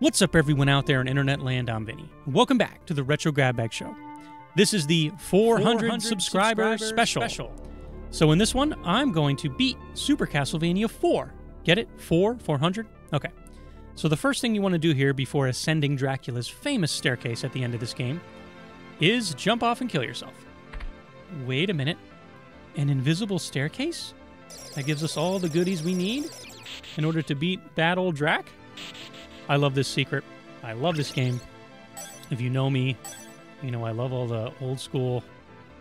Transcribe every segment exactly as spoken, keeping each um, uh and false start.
What's up, everyone out there in internet land? I'm Vinny. Welcome back to the Retro Grab Bag Show. This is the four hundred, four hundred subscriber, subscriber special. special. So in this one, I'm going to beat Super Castlevania four. Get it? four, four hundred? Okay. So the first thing you want to do here before ascending Dracula's famous staircase at the end of this game is jump off and kill yourself. Wait a minute. An invisible staircase? That gives us all the goodies we need in order to beat that old Drac? I love this secret. I love this game. If you know me, you know I love all the old school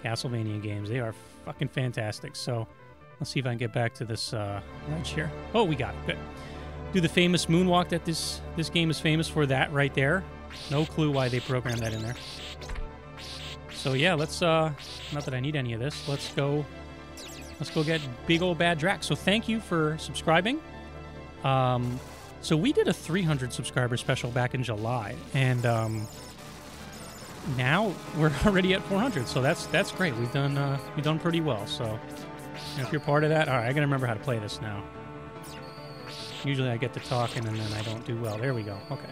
Castlevania games. They are fucking fantastic. So let's see if I can get back to this uh, ledge here. Oh, we got it. Good. Do the famous moonwalk that this, this game is famous for, that right there. No clue why they programmed that in there. So yeah, let's, uh, not that I need any of this, let's go, let's go get big old bad Drac. So thank you for subscribing. Um, so we did a three hundred subscriber special back in July, and um, now we're already at four hundred, so that's that's great. We've done uh, we've done pretty well. So if you're part of that, all right, I gotta remember how to play this now. Usually I get to talking and then I don't do well. There we go. Okay.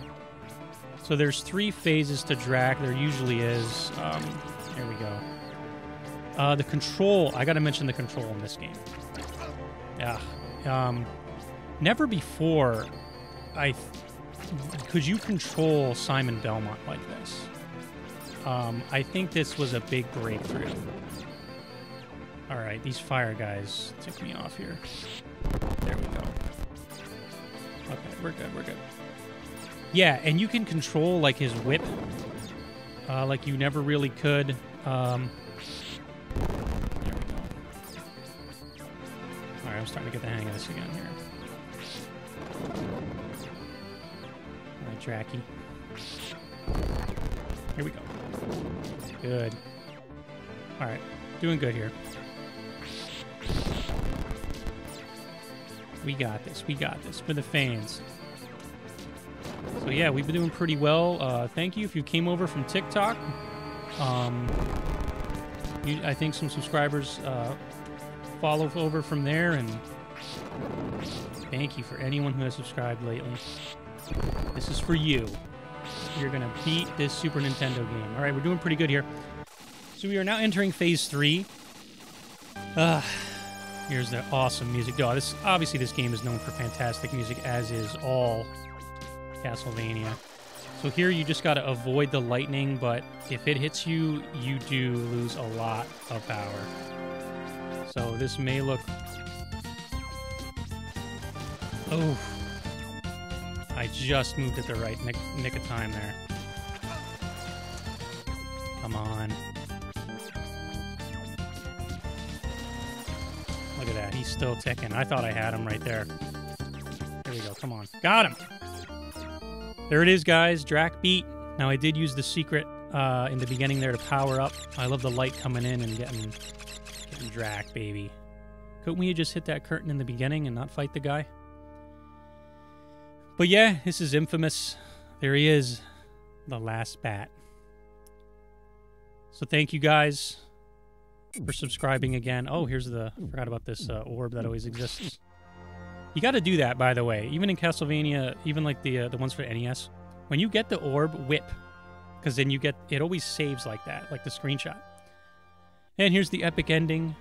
So there's three phases to Drac. There usually is. Um, Here we go. Uh, the control. I got to mention the control in this game. Yeah. Um, never before I th could you control Simon Belmont like this. Um, I think this was a big breakthrough. All right, these fire guys tick me off here. There we go. Okay, we're good. We're good. Yeah, and you can control like his whip. Uh, like you never really could. Um, there we go. Alright, I'm starting to get the hang of this again here. Alright, Dracky. Here we go. Good. Alright, doing good here. We got this, we got this. For the fans. So yeah, we've been doing pretty well. Uh, thank you if you came over from TikTok. Um, you, I think some subscribers uh, follow over from there, and thank you for anyone who has subscribed lately. This is for you. You're gonna beat this Super Nintendo game. All right, we're doing pretty good here. So we are now entering phase three. Uh, here's the awesome music. Oh, this obviously this game is known for fantastic music, as is all Castlevania. So here you just got to avoid the lightning, but if it hits you, you do lose a lot of power. So this may look... Oh. I just moved at the right nick, nick of time there. Come on. Look at that. He's still ticking. I thought I had him right there. There we go. Come on. Got him! There it is, guys. Drac beat. Now, I did use the secret uh, in the beginning there to power up. I love the light coming in and getting, getting Drac, baby. Couldn't we have just hit that curtain in the beginning and not fight the guy? But yeah, this is infamous. There he is, the last bat. So thank you guys for subscribing again. Oh, here's the... I forgot about this uh, orb that always exists. You got to do that, by the way. Even in Castlevania, even like the uh, the ones for N E S, when you get the orb, whip, because then you get it always saves like that, like the screenshot. And here's the epic ending.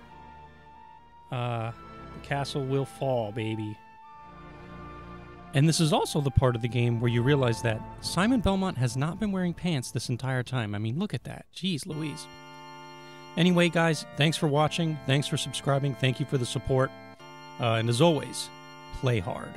Uh, the castle will fall, baby. And this is also the part of the game where you realize that Simon Belmont has not been wearing pants this entire time. I mean, look at that. Jeez Louise. Anyway, guys, thanks for watching. Thanks for subscribing. Thank you for the support. Uh, and as always, play hard.